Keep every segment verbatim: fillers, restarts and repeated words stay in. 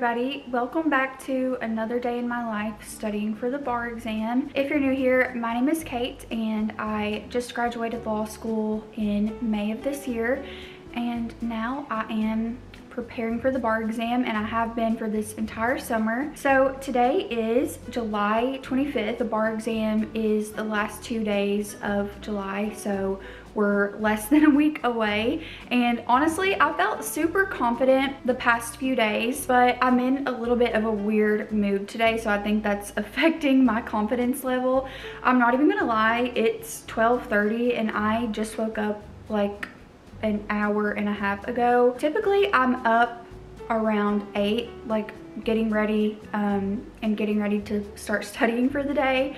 everybody, welcome back to another day in my life studying for the bar exam. If you're new here, my name is Kate and I just graduated law school in May of this year, and now I am preparing for the bar exam, and I have been for this entire summer. So today is July twenty-fifth. The bar exam is the last two days of July, so we're less than a week away. And honestly, I felt super confident the past few days, but I'm in a little bit of a weird mood today, so I think that's affecting my confidence level. I'm not even gonna lie, it's twelve thirty and I just woke up like an hour and a half ago. Typically I'm up around eight, like getting ready um, and getting ready to start studying for the day,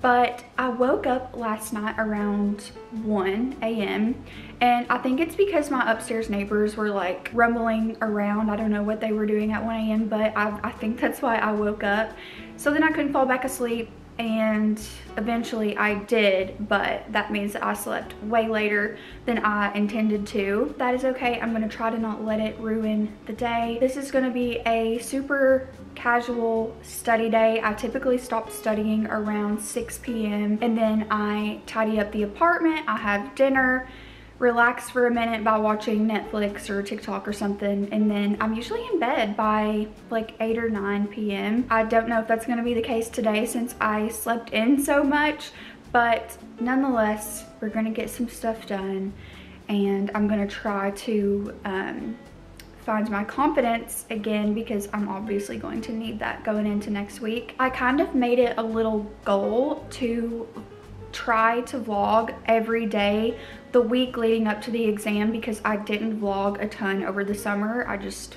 but I woke up last night around one A M and I think it's because my upstairs neighbors were like rumbling around. I don't know what they were doing at one A M but I, I think that's why I woke up. So then I couldn't fall back asleep, and eventually I did, but that means that I slept way later than I intended to. That is okay. I'm gonna try to not let it ruin the day. This is gonna be a super casual study day. I typically stop studying around six P M and then I tidy up the apartment, I have dinner, relax for a minute by watching Netflix or TikTok or something, and then I'm usually in bed by like eight or nine P M I don't know if that's going to be the case today since I slept in so much, but nonetheless we're going to get some stuff done, and I'm going to try to um, find my confidence again because I'm obviously going to need that going into next week. I kind of made it a little goal to try to vlog every day the week leading up to the exam because I didn't vlog a ton over the summer. I just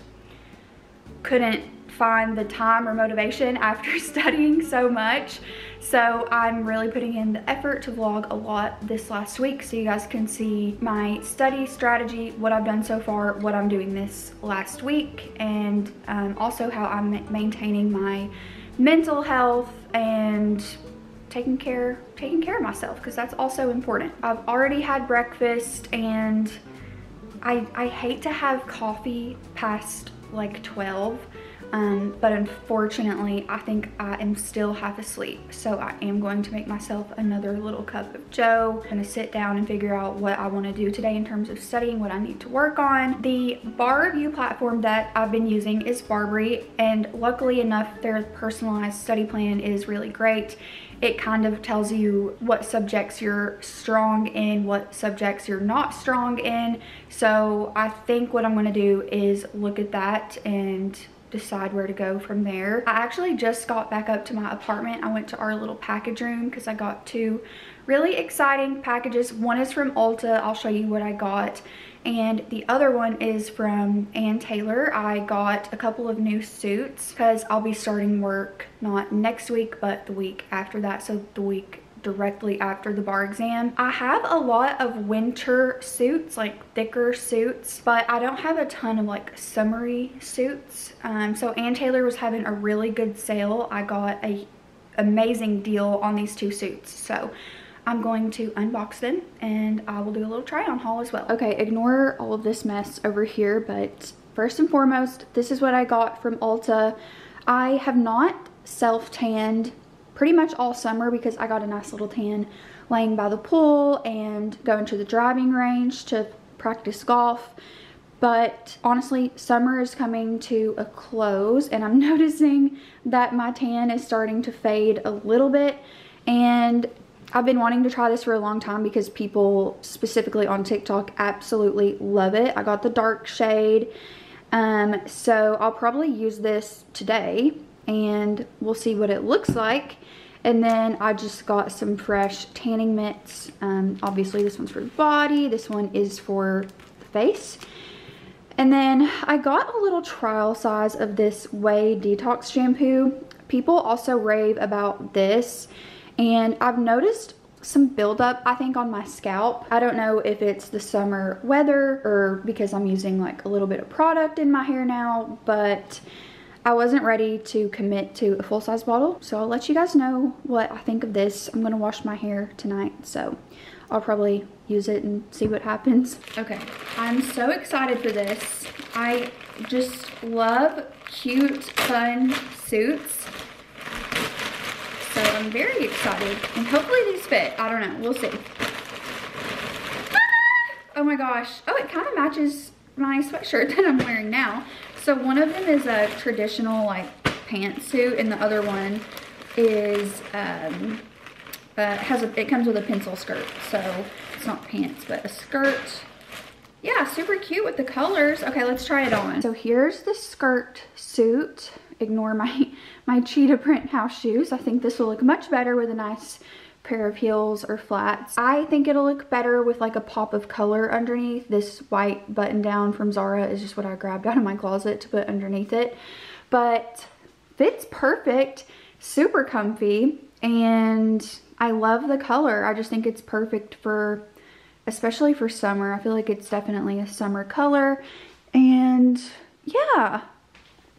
couldn't find the time or motivation after studying so much. So I'm really putting in the effort to vlog a lot this last week so you guys can see my study strategy, what I've done so far, what I'm doing this last week, and um, also how I'm maintaining my mental health and taking care taking care of myself, because that's also important. I've already had breakfast, and I, I hate to have coffee past like twelve, um, but unfortunately I think I am still half asleep, so I am going to make myself another little cup of joe. I'm gonna sit down and figure out what I want to do today in terms of studying, what I need to work on. The bar review platform that I've been using is BARBRI, and luckily enough their personalized study plan is really great. It kind of tells you what subjects you're strong in, what subjects you're not strong in. So I think what I'm gonna do is look at that and decide where to go from there. I actually just got back up to my apartment. I went to our little package room because I got two really exciting packages. One is from Ulta, I'll show you what I got, and the other one is from Ann Taylor. I got a couple of new suits because I'll be starting work not next week but the week after that, so the week directly after the bar exam. I have a lot of winter suits, like thicker suits, but I don't have a ton of like summery suits. Um, so Ann Taylor was having a really good sale. I got a amazing deal on these two suits, so I'm going to unbox them and I will do a little try on haul as well. Okay, ignore all of this mess over here, but first and foremost, this is what I got from Ulta. I have not self-tanned pretty much all summer because I got a nice little tan laying by the pool and going to the driving range to practice golf, but honestly summer is coming to a close and I'm noticing that my tan is starting to fade a little bit, and I've been wanting to try this for a long time because people specifically on TikTok absolutely love it. I got the dark shade, um, so I'll probably use this today and we'll see what it looks like. And then I just got some fresh tanning mitts. Um, obviously this one's for the body, this one is for the face. And then I got a little trial size of this Whey Detox shampoo. People also rave about this, and I've noticed some buildup I think on my scalp. I don't know if it's the summer weather or because I'm using like a little bit of product in my hair now, but I wasn't ready to commit to a full-size bottle, so I'll let you guys know what I think of this. I'm gonna wash my hair tonight, so I'll probably use it and see what happens. Okay, I'm so excited for this. I just love cute, fun suits. So I'm very excited. And hopefully these fit. I don't know. We'll see. Ah! Oh my gosh. Oh, it kind of matches my sweatshirt that I'm wearing now. So one of them is a traditional like pantsuit, and the other one is um uh, has a it comes with a pencil skirt, so it's not pants but a skirt. Yeah, super cute with the colors. Okay, let's try it on. So here's the skirt suit. Ignore my my cheetah print house shoes. I think this will look much better with a nice pair of heels or flats. I think it'll look better with like a pop of color underneath. This white button down from Zara is just what I grabbed out of my closet to put underneath it, but fits perfect, super comfy, and I love the color. I just think it's perfect for, especially for summer. I feel like it's definitely a summer color, and yeah,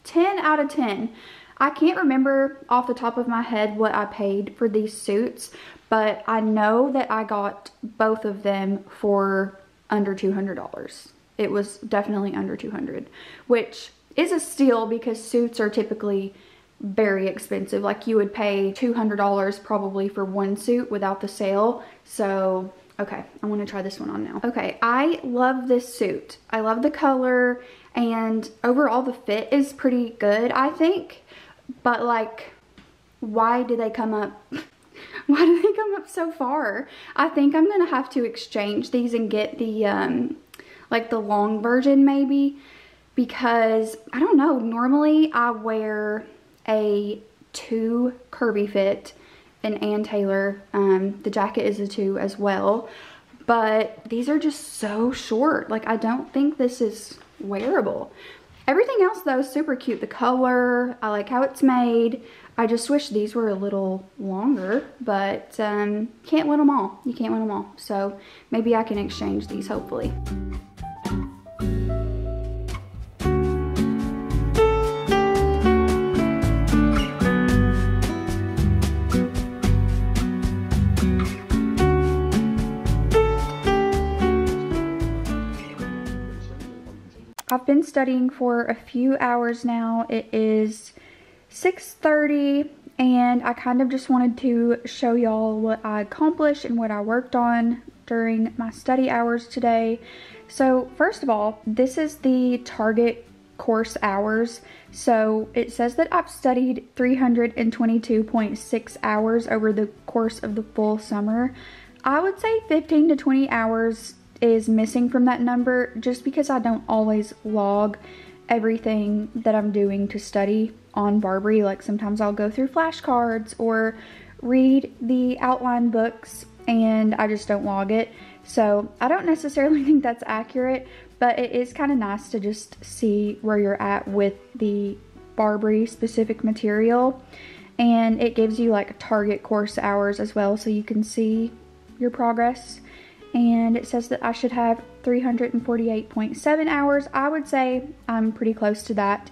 ten out of ten. I can't remember off the top of my head what I paid for these suits, but I know that I got both of them for under two hundred dollars. It was definitely under two hundred dollars, which is a steal because suits are typically very expensive. Like you would pay two hundred dollars probably for one suit without the sale. So, okay, I want to try this one on now. Okay, I love this suit. I love the color, and overall the fit is pretty good, I think. But like, why do they come up? Why do they come up so far? I think I'm gonna have to exchange these and get the um, like the long version maybe, because I don't know. Normally I wear a two Kirby fit, and Ann Taylor. Um, the jacket is a two as well, but these are just so short. Like I don't think this is wearable. Everything else though is super cute. The color, I like how it's made. I just wish these were a little longer, but um, can't win them all. You can't win them all. So maybe I can exchange these hopefully. I've been studying for a few hours now. It is six thirty, and I kind of just wanted to show y'all what I accomplished and what I worked on during my study hours today. So first of all, this is the Target course hours. So it says that I've studied three hundred twenty-two point six hours over the course of the full summer. I would say fifteen to twenty hours is missing from that number just because I don't always log everything that I'm doing to study on BARBRI. Like sometimes I'll go through flashcards or read the outline books and I just don't log it. So I don't necessarily think that's accurate, but it is kind of nice to just see where you're at with the BARBRI specific material. And it gives you like target course hours as well, so you can see your progress. And it says that I should have three hundred forty-eight point seven hours. I would say I'm pretty close to that.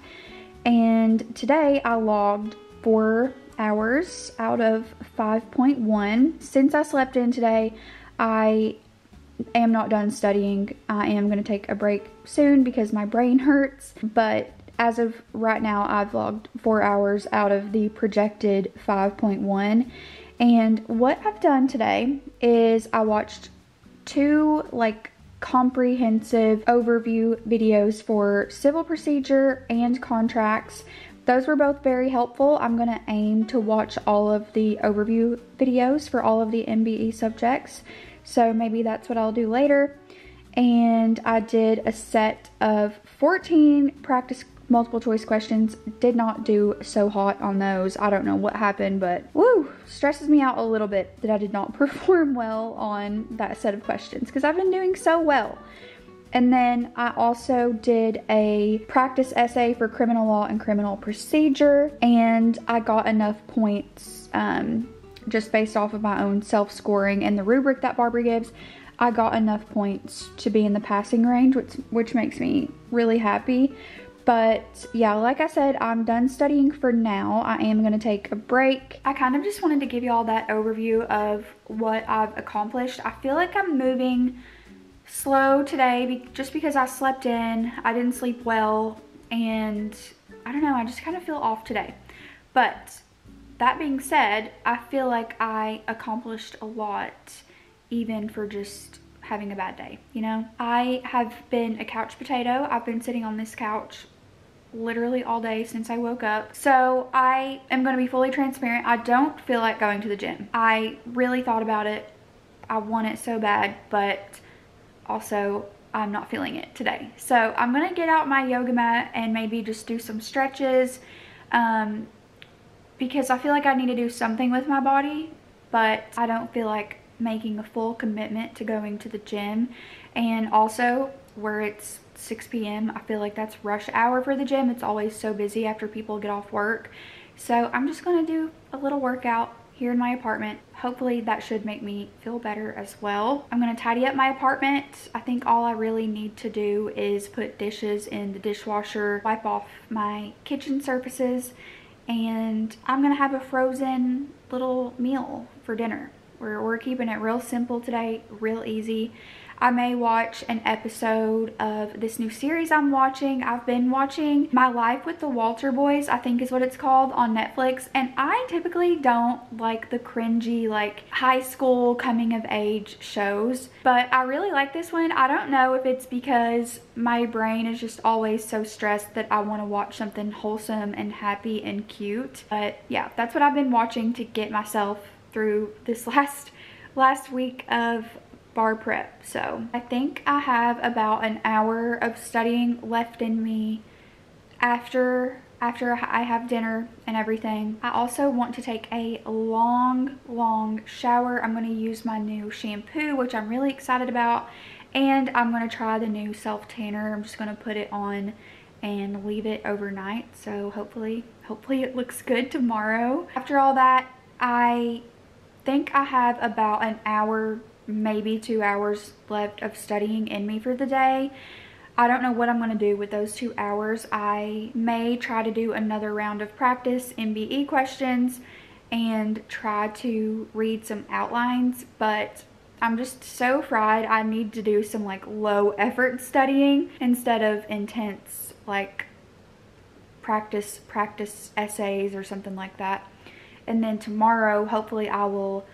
And today I logged four hours out of five point one. Since I slept in today, I am not done studying. I am going to take a break soon because my brain hurts. But as of right now, I've logged four hours out of the projected five point one. And what I've done today is I watched two like comprehensive overview videos for civil procedure and contracts. Those were both very helpful. I'm gonna aim to watch all of the overview videos for all of the M B E subjects, so maybe that's what I'll do later. And I did a set of fourteen practice multiple choice questions. Did not do so hot on those. I don't know what happened, but woo, stresses me out a little bit that I did not perform well on that set of questions because I've been doing so well. And then I also did a practice essay for criminal law and criminal procedure, and I got enough points um, just based off of my own self-scoring and the rubric that BARBRI gives. I got enough points to be in the passing range, which, which makes me really happy. But yeah, like I said, I'm done studying for now. I am gonna take a break. I kind of just wanted to give y'all that overview of what I've accomplished. I feel like I'm moving slow today just because I slept in. I didn't sleep well, and I don't know, I just kind of feel off today. But that being said, I feel like I accomplished a lot even for just having a bad day, you know? I have been a couch potato. I've been sitting on this couch literally all day since I woke up. So I am going to be fully transparent. I don't feel like going to the gym. I really thought about it. I want it so bad, but also I'm not feeling it today. So I'm going to get out my yoga mat and maybe just do some stretches, um, because I feel like I need to do something with my body, but I don't feel like making a full commitment to going to the gym. And also, where it's six p m I feel like that's rush hour for the gym. It's always so busy after people get off work. So I'm just gonna do a little workout here in my apartment. Hopefully that should make me feel better as well. I'm gonna tidy up my apartment. I think all I really need to do is put dishes in the dishwasher, wipe off my kitchen surfaces, and I'm gonna have a frozen little meal for dinner. We're, we're keeping it real simple today, real easy. I may watch an episode of this new series I'm watching. I've been watching My Life with the Walter Boys, I think is what it's called, on Netflix. And I typically don't like the cringy, like, high school coming of age shows, but I really like this one. I don't know if it's because my brain is just always so stressed that I want to watch something wholesome and happy and cute. But yeah, that's what I've been watching to get myself through this last last week of bar prep. So I think I have about an hour of studying left in me after after I have dinner and everything. I also want to take a long long shower. I'm going to use my new shampoo, which I'm really excited about, and I'm going to try the new self tanner. I'm just going to put it on and leave it overnight, so hopefully hopefully it looks good tomorrow. After all that, I think I have about an hour, maybe two hours left of studying in me for the day. I don't know what I'm going to do with those two hours. I may try to do another round of practice M B E questions and try to read some outlines, but I'm just so fried. I need to do some, like, low effort studying instead of intense, like, practice practice essays or something like that. And then tomorrow, hopefully I will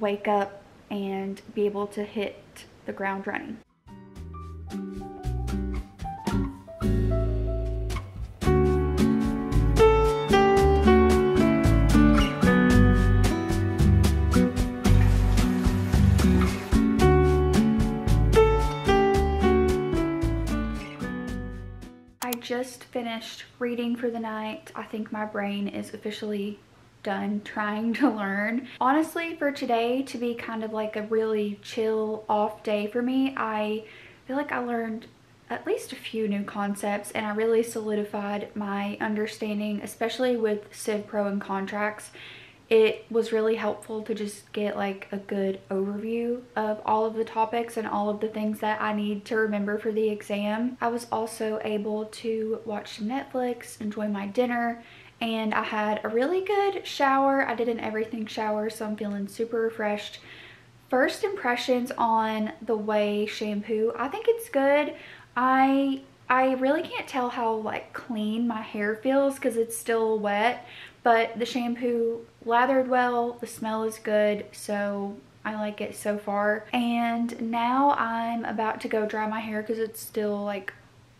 wake up and be able to hit the ground running. I just finished reading for the night. I think my brain is officially done trying to learn. Honestly, for today to be kind of like a really chill off day for me, I feel like I learned at least a few new concepts, and I really solidified my understanding, especially with Civ Pro and contracts. It was really helpful to just get, like, a good overview of all of the topics and all of the things that I need to remember for the exam. I was also able to watch some Netflix, enjoy my dinner, and I had a really good shower. I did an everything shower, so I'm feeling super refreshed. First impressions on the Way shampoo. I think it's good. I I really can't tell how, like, clean my hair feels because it's still wet, but the shampoo lathered well. The smell is good, so I like it so far. And now I'm about to go dry my hair because it's still, like,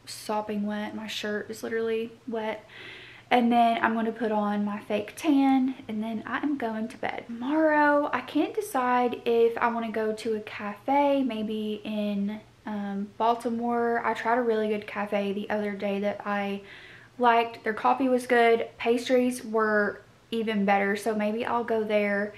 sopping wet. My shirt is literally wet. And then I'm going to put on my fake tan, and then I am going to bed. Tomorrow, I can't decide if I want to go to a cafe, maybe in um, Baltimore. I tried a really good cafe the other day that I liked. Their coffee was good. Pastries were even better, so maybe I'll go there.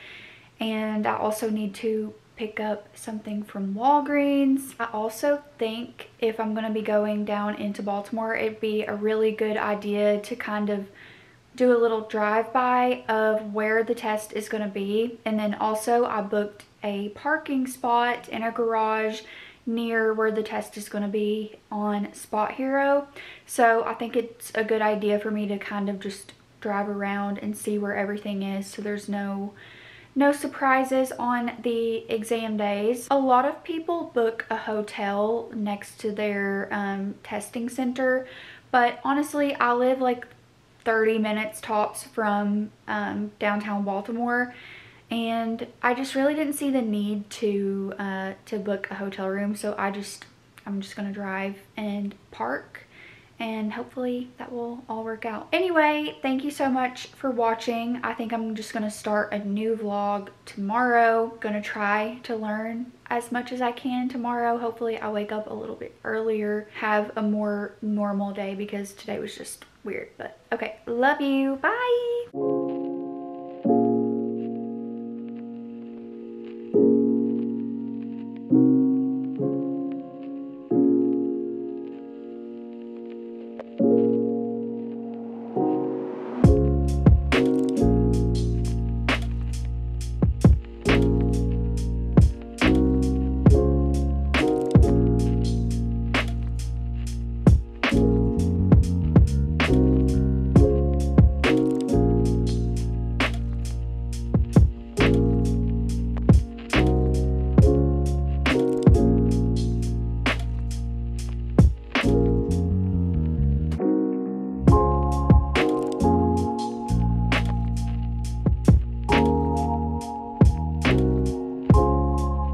And I also need to pick up something from Walgreens. I also think if I'm going to be going down into Baltimore, it'd be a really good idea to kind of do a little drive-by of where the test is going to be. And then also I booked a parking spot in a garage near where the test is going to be on SpotHero. So I think it's a good idea for me to kind of just drive around and see where everything is, so there's no No surprises on the exam days. A lot of people book a hotel next to their um, testing center, but honestly, I live like thirty minutes tops from um, downtown Baltimore, and I just really didn't see the need to uh, to book a hotel room, so I just I'm just gonna drive and park, and hopefully that will all work out. Anyway, thank you so much for watching. I think I'm just gonna start a new vlog tomorrow. Gonna try to learn as much as I can tomorrow. Hopefully I wake up a little bit earlier, have a more normal day, because today was just weird. But okay, love you, bye.